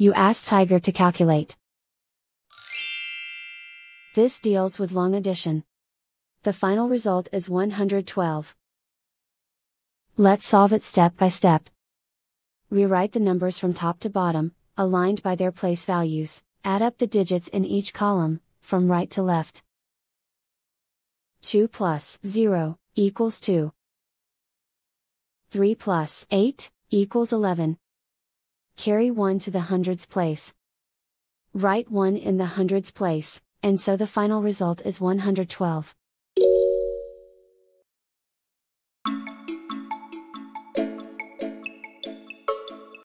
you ask Tiger to calculate. This deals with long addition. The final result is 112. Let's solve it step by step. Rewrite the numbers from top to bottom, aligned by their place values, add up the digits in each column, from right to left. 2 plus 0 equals 2. 3 plus 8 equals 11. Carry 1 to the hundreds place. Write 1 in the hundreds place, and so the final result is 112.